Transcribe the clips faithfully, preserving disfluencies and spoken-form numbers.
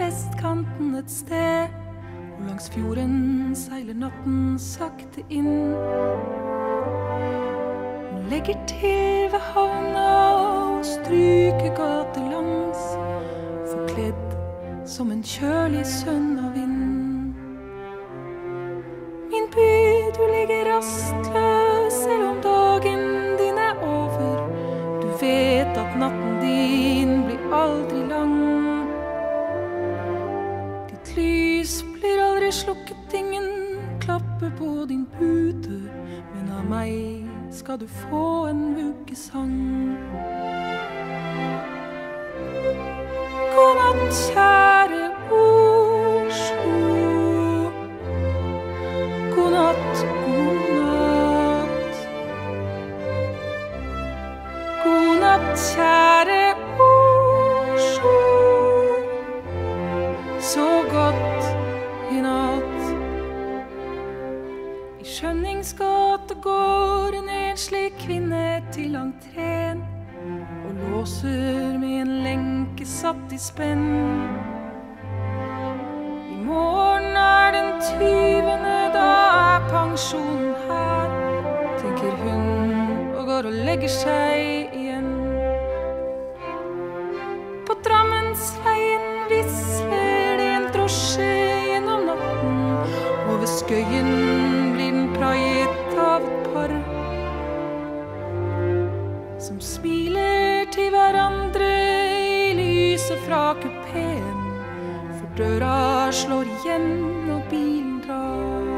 vestkanten et sted, og langs fjorden seiler natten sakte inn. Hun legger til ved havna og stryker gater langs, forkledd som en kjølig sønn av vind. Min by, du ligger rastløs selv om dagen din er over. Du vet at natten din blir aldri lang. Ditt lys blir aldri slukket, ingen klapper på din pute, men av meg skal du få en vuggesang. God natt, kjære Oslo. God natt, god natt. God natt, kjære Oslo. Så godt i natt. I Skjønningsgata går en enslig kvinne til entreen og låser med en lenke satt i spenn. I morgen er den tyvende, da er pensjonen her, tenker hun og går og legger seg igjen. På Drammensveien visler det en drosje gjennom natten, og ved Skøyen blir den praiet av et par som smiler til hverandre i lyset fra kupéen, for døra slår igjen og bilen drar.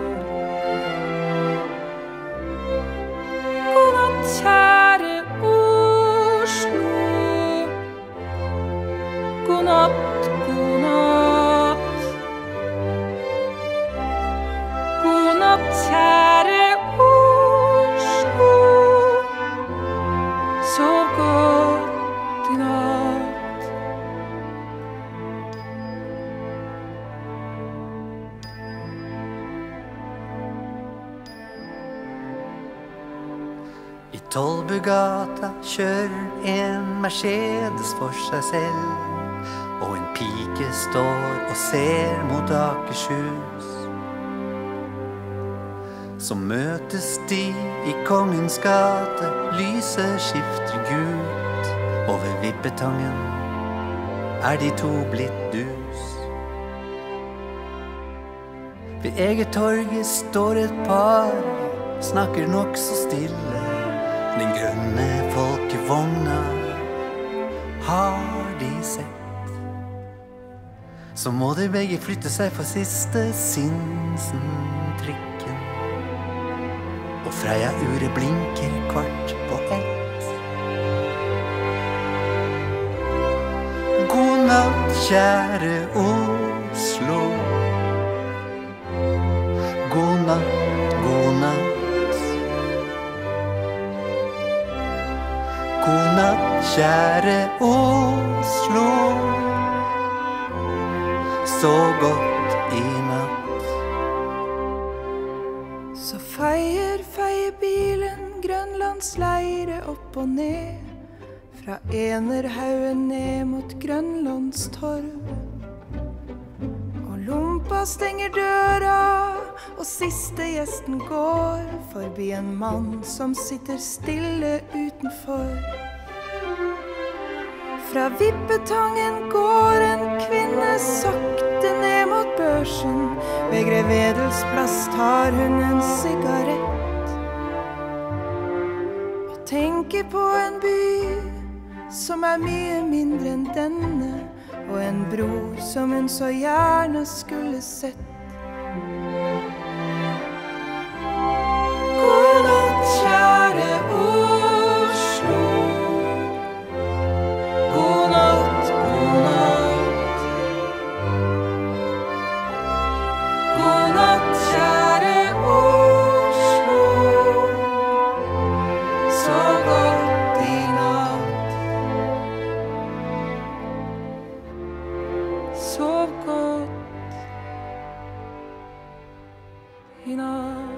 God natt, kjære Oslo. God natt, god natt. God natt, kjære Oslo. Sov godt i natt. I Tollbugata kjører en Mercedes for seg selv, og en pike står og ser mot Akershus. Så møtes de i Kongens gate, lyset skifter gult, og ved Vippetangen er de to blitt dus. Ved Egertorget står et par, snakker nok så stille. Den grønne folkevogna har de sett. Så må de begge flytte seg for siste Sinsen-trikk. Og Freia uret blinker kvart på ett. God natt, kjære Oslo. God natt, god natt. God natt, kjære Oslo. Så godt i natt. Så feier, feier bilen Grønlands leire opp og ned, fra Enerhaugen ned mot Grønlands torv. Og lompa stenger døra, og siste gjesten går forbi en mann som sitter stille utenfor. Fra Vippetangen går en kvinne sakte ned mot Børsen. Ved Grevedels plass tar hun en sigarett og tenker på en by som er mye mindre enn denne, og en bror som hun så gjerne skulle sett. God natt, kjære Oslo. God natt, god natt. Sov godt i natt.